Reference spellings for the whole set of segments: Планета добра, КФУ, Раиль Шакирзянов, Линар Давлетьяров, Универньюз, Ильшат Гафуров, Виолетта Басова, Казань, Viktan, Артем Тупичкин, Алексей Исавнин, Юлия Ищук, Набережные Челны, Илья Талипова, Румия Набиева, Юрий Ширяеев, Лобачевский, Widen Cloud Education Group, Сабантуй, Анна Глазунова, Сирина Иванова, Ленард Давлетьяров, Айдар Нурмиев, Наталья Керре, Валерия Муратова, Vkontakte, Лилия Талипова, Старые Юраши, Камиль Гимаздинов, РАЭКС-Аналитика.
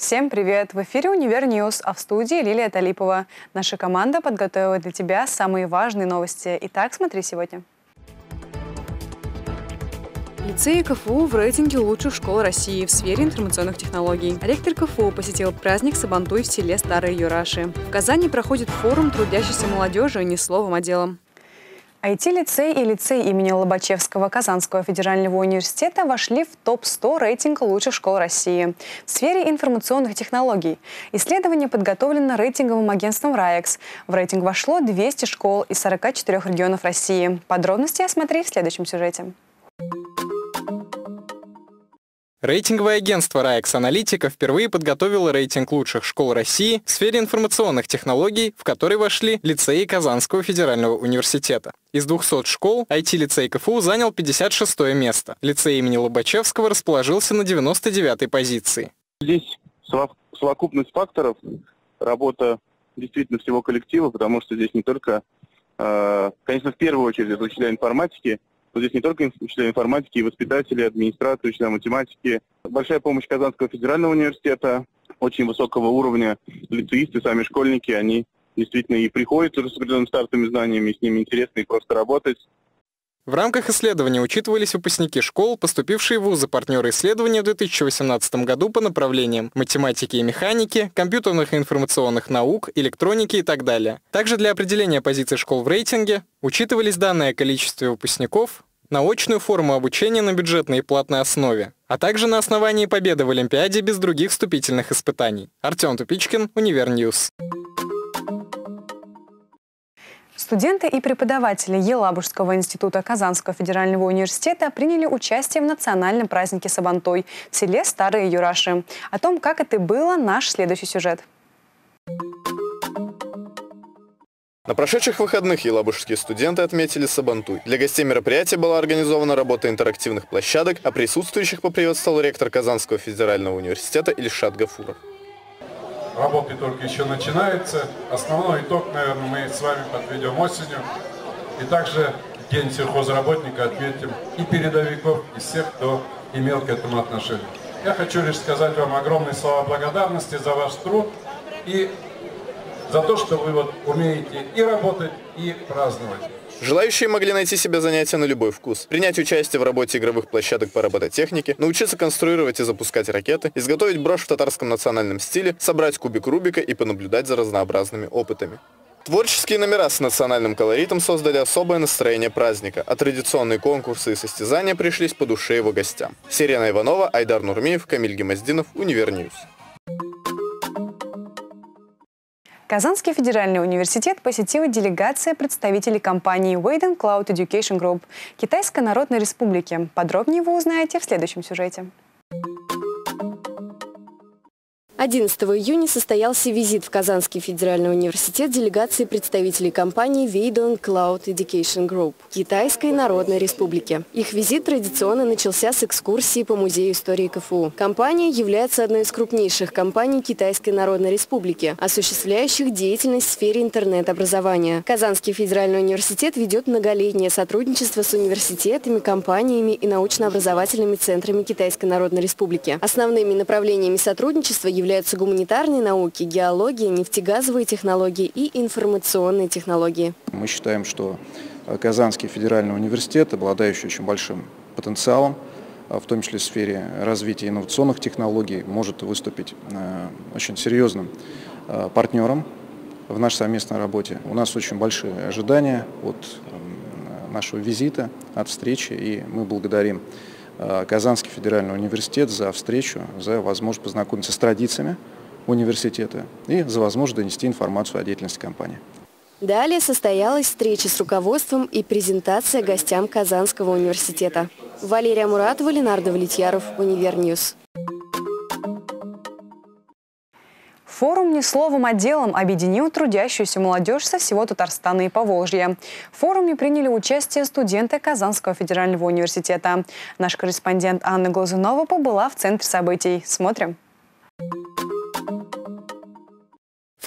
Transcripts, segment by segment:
Всем привет! В эфире «Универ Ньюс», а в студии Лилия Талипова. Наша команда подготовила для тебя самые важные новости. Итак, смотри сегодня. Лицеи КФУ в рейтинге лучших школ России в сфере информационных технологий. Ректор КФУ посетил праздник Сабантуй в селе Старые Юраши. В Казани проходит форум трудящейся молодежи «Не словом, а делом». IT-лицей и лицей имени Лобачевского Казанского федерального университета вошли в топ-100 рейтинга лучших школ России в сфере информационных технологий. Исследование подготовлено рейтинговым агентством РАЭКС. В рейтинг вошло 200 школ из 44 регионов России. Подробности смотри в следующем сюжете. Рейтинговое агентство «РАЭКС-Аналитика» впервые подготовило рейтинг лучших школ России в сфере информационных технологий, в который вошли лицеи Казанского федерального университета. Из 200 школ IT-лицей КФУ занял 56-е место. Лицей имени Лобачевского расположился на 99-й позиции. Здесь совокупность факторов, работа действительно всего коллектива, потому что здесь не только, конечно, в первую очередь это учителя информатики, но здесь не только учителя информатики, и воспитатели, администрации, учителя математики. Большая помощь Казанского федерального университета, очень высокого уровня лицеисты, сами школьники, они действительно и приходят уже с определенными стартовыми знаниями, с ними интересно и просто работать. В рамках исследования учитывались выпускники школ, поступившие в вузы-партнеры исследования в 2018 году по направлениям математики и механики, компьютерных и информационных наук, электроники и так далее. Также для определения позиций школ в рейтинге учитывались данные о количестве выпускников, на очную форму обучения на бюджетной и платной основе, а также на основании победы в Олимпиаде без других вступительных испытаний. Артем Тупичкин, Универньюз. Студенты и преподаватели Елабужского института Казанского федерального университета приняли участие в национальном празднике Сабантуй в селе Старые Юраши. О том, как это было, наш следующий сюжет. На прошедших выходных елабужские студенты отметили Сабантуй. Для гостей мероприятия была организована работа интерактивных площадок, а присутствующих поприветствовал ректор Казанского федерального университета Ильшат Гафуров. Работы только еще начинаются. Основной итог, наверное, мы с вами подведем осенью. И также День сельхозработника отметим и передовиков, и всех, кто имел к этому отношение. Я хочу лишь сказать вам огромные слова благодарности за ваш труд и за то, что вы вот умеете и работать, и праздновать. Желающие могли найти себе занятия на любой вкус. Принять участие в работе игровых площадок по робототехнике, научиться конструировать и запускать ракеты, изготовить брошь в татарском национальном стиле, собрать кубик Рубика и понаблюдать за разнообразными опытами. Творческие номера с национальным колоритом создали особое настроение праздника, а традиционные конкурсы и состязания пришлись по душе его гостям. Сирина Иванова, Айдар Нурмиев, Камиль Гимаздинов, Универньюз. Казанский федеральный университет посетила делегация представителей компании Widen Cloud Education Group Китайской Народной Республики. Подробнее вы узнаете в следующем сюжете. 11 июня состоялся визит в Казанский федеральный университет делегации представителей компании Widen Cloud Education Group Китайской Народной Республики. Их визит традиционно начался с экскурсии по Музею истории КФУ. Компания является одной из крупнейших компаний Китайской Народной Республики, осуществляющих деятельность в сфере интернет-образования. Казанский федеральный университет ведет многолетнее сотрудничество с университетами, компаниями и научно-образовательными центрами Китайской Народной Республики. Основными направлениями сотрудничества являются гуманитарные науки, геология, нефтегазовые технологии и информационные технологии. Мы считаем, что Казанский федеральный университет, обладающий очень большим потенциалом, в том числе в сфере развития инновационных технологий, может выступить очень серьезным партнером в нашей совместной работе. У нас очень большие ожидания от нашего визита, от встречи, и мы благодарим Казанский федеральный университет за встречу, за возможность познакомиться с традициями университета и за возможность донести информацию о деятельности компании. Далее состоялась встреча с руководством и презентация гостям Казанского университета. Валерия Муратова, Ленард Давлетьяров, Универньюз. Форум «Не словом, а делом» объединил трудящуюся молодежь со всего Татарстана и Поволжья. В форуме приняли участие студенты Казанского федерального университета. Наш корреспондент Анна Глазунова побыла в центре событий. Смотрим.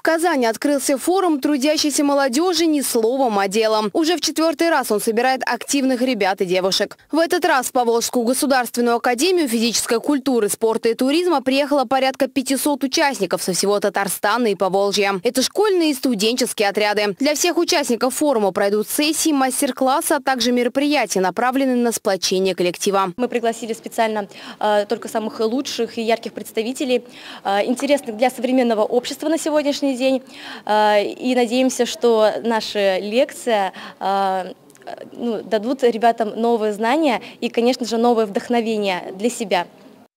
Казани открылся форум трудящейся молодежи не словом, а делом. Уже в 4-й раз он собирает активных ребят и девушек. В этот раз в Поволжскую государственную академию физической культуры, спорта и туризма приехало порядка 500 участников со всего Татарстана и Поволжья. Это школьные и студенческие отряды. Для всех участников форума пройдут сессии, мастер-классы, а также мероприятия, направленные на сплочение коллектива. Мы пригласили специально только самых лучших и ярких представителей, интересных для современного общества на сегодняшний день. И надеемся, что наша лекция дадут ребятам новые знания и, конечно же, новое вдохновение для себя.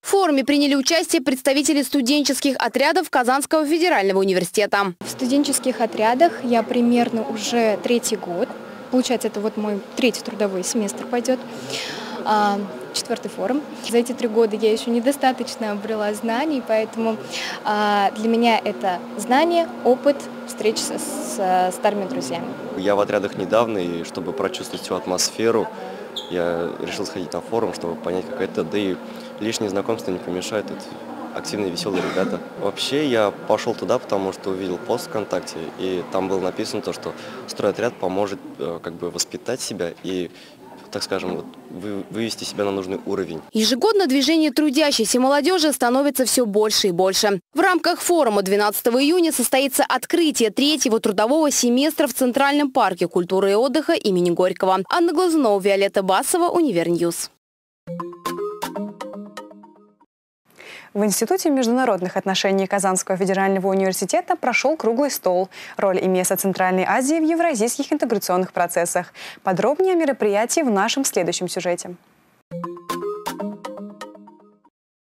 В форуме приняли участие представители студенческих отрядов Казанского федерального университета. В студенческих отрядах я примерно уже 3-й год. Получается, это вот мой 3-й трудовой семестр пойдет, 4-й форум. За эти 3 года я еще недостаточно обрела знаний, поэтому для меня это знание, опыт, встречи с старыми друзьями. Я в отрядах недавно, и чтобы прочувствовать всю атмосферу, я решил сходить на форум, чтобы понять, как это, да и лишние знакомства не помешают. Это активные, веселые ребята. Вообще я пошел туда, потому что увидел пост ВКонтакте, и там было написано то, что стройотряд поможет как бы воспитать себя и, так скажем, вывести себя на нужный уровень. Ежегодно движение трудящейся молодежи становится все больше и больше. В рамках форума 12 июня состоится открытие 3-го трудового семестра в Центральном парке культуры и отдыха имени Горького. Анна Глазунова, Виолетта Басова, Универньюз. В Институте международных отношений Казанского федерального университета прошел круглый стол «Роль и место Центральной Азии в евразийских интеграционных процессах». Подробнее о мероприятии в нашем следующем сюжете.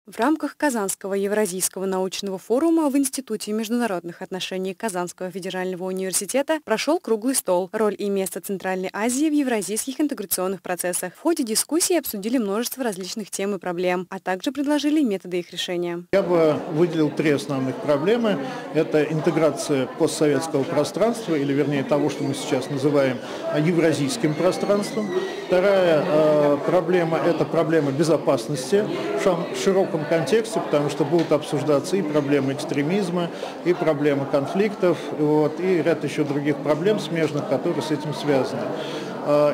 В рамках Казанского Евразийского научного форума в Институте международных отношений Казанского федерального университета прошел круглый стол «Роль и место Центральной Азии в евразийских интеграционных процессах». В ходе дискуссии обсудили множество различных тем и проблем, а также предложили методы их решения. Я бы выделил 3 основных проблемы. Это интеграция постсоветского пространства, или вернее того, что мы сейчас называем евразийским пространством. Вторая проблема – это проблема безопасности в широком контексте, потому что будут обсуждаться и проблемы экстремизма, и проблемы конфликтов, и ряд еще других проблем смежных, которые с этим связаны.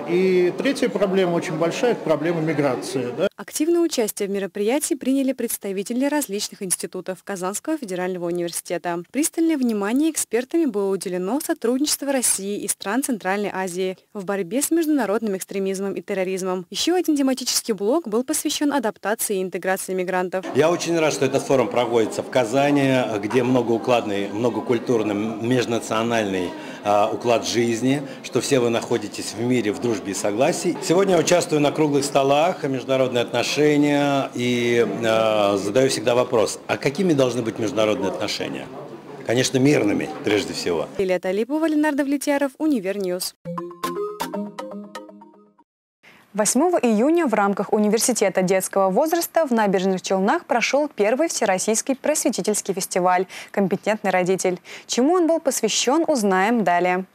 И 3-я проблема очень большая – это проблема миграции. Да? Активное участие в мероприятии приняли представители различных институтов Казанского федерального университета. Пристальное внимание экспертами было уделено сотрудничеству России и стран Центральной Азии в борьбе с международным экстремизмом и терроризмом. Еще один тематический блок был посвящен адаптации и интеграции мигрантов. Я очень рад, что этот форум проводится в Казани, где многоукладный, многокультурный, межнациональный уклад жизни, что все вы находитесь в мире, в дружбе и согласии. Сегодня я участвую на круглых столах, международные отношения, и задаю всегда вопрос, а какими должны быть международные отношения? Конечно, мирными, прежде всего. Илья Талипова, Линар Давлетьяров, Универньюз. 8 июня в рамках Университета детского возраста в Набережных Челнах прошел 1-й Всероссийский просветительский фестиваль «Компетентный родитель». Чему он был посвящен, узнаем далее.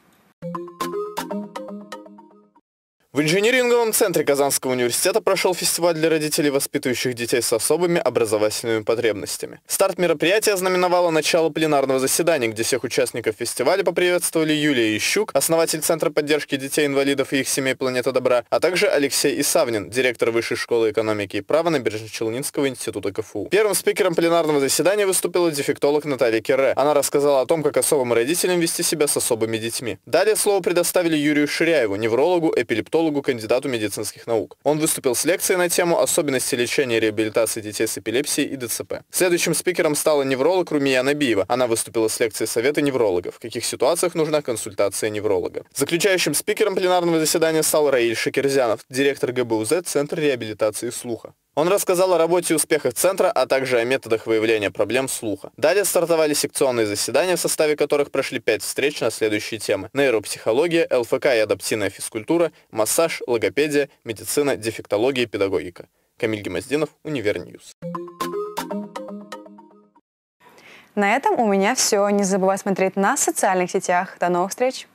В инжиниринговом центре Казанского университета прошел фестиваль для родителей, воспитывающих детей с особыми образовательными потребностями. Старт мероприятия ознаменовало начало пленарного заседания, где всех участников фестиваля поприветствовали Юлия Ищук, основатель Центра поддержки детей-инвалидов и их семей «Планета добра», а также Алексей Исавнин, директор Высшей школы экономики и права Набережно-Челнинского института КФУ. Первым спикером пленарного заседания выступила дефектолог Наталья Керре. Она рассказала о том, как особым родителям вести себя с особыми детьми. Далее слово предоставили Юрию Ширяеву, неврологу, эпилептологу, кандидату медицинских наук. Он выступил с лекцией на тему «Особенности лечения и реабилитации детей с эпилепсией и ДЦП». Следующим спикером стала невролог Румия Набиева. Она выступила с лекцией «Советы неврологов. В каких ситуациях нужна консультация невролога». Заключающим спикером пленарного заседания стал Раиль Шакирзянов, директор ГБУЗ Центра реабилитации слуха. Он рассказал о работе и успехах центра, а также о методах выявления проблем слуха. Далее стартовали секционные заседания, в составе которых прошли 5 встреч на следующие темы: нейропсихология, ЛФК и адаптивная физкультура, массаж, логопедия, медицина, дефектология и педагогика. Камиль Гимаздинов, Универньюз. На этом у меня все. Не забывай смотреть нас в социальных сетях. До новых встреч!